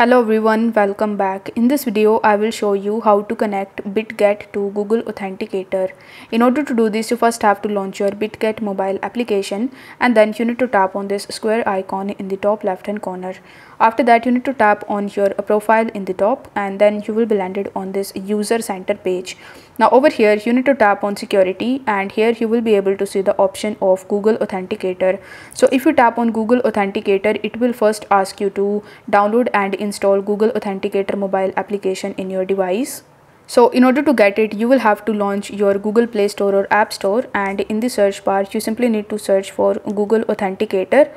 Hello everyone, welcome back. In this video, I will show you how to connect Bitget to Google Authenticator. In order to do this, you first have to launch your Bitget mobile application and then you need to tap on this square icon in the top left hand corner. After that, you need to tap on your profile in the top and then you will be landed on this user center page. Now over here, you need to tap on security and here you will be able to see the option of Google Authenticator. So if you tap on Google Authenticator, it will first ask you to download and install Google Authenticator mobile application in your device. So in order to get it, you will have to launch your Google Play Store or App Store, and in the search bar you simply need to search for Google Authenticator.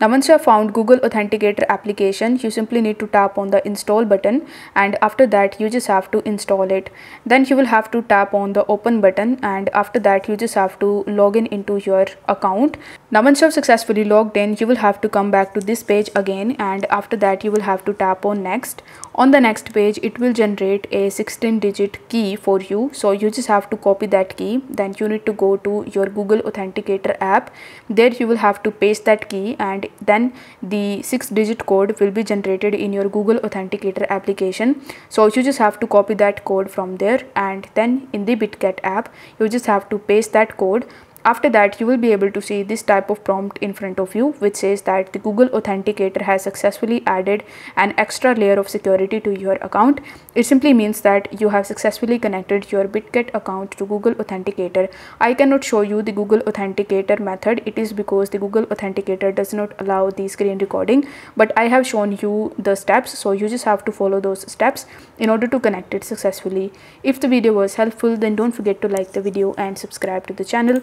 Now once you have found Google Authenticator application, you simply need to tap on the install button, and after that you just have to install it. Then you will have to tap on the open button, and after that you just have to log in into your account. Now once you have successfully logged in, you will have to come back to this page again, and after that you will have to tap on next. On the next page, it will generate a 16-digit key for you, so you just have to copy that key. Then you need to go to your Google Authenticator app. There you will have to paste that key, and then the 6-digit code will be generated in your Google Authenticator application. So you just have to copy that code from there, and then in the Bitget app you just have to paste that code. After that, you will be able to see this type of prompt in front of you, which says that the Google Authenticator has successfully added an extra layer of security to your account. It simply means that you have successfully connected your Bitget account to Google Authenticator. I cannot show you the Google Authenticator method. It is because the Google Authenticator does not allow the screen recording, but I have shown you the steps, so you just have to follow those steps in order to connect it successfully. If the video was helpful, then don't forget to like the video and subscribe to the channel.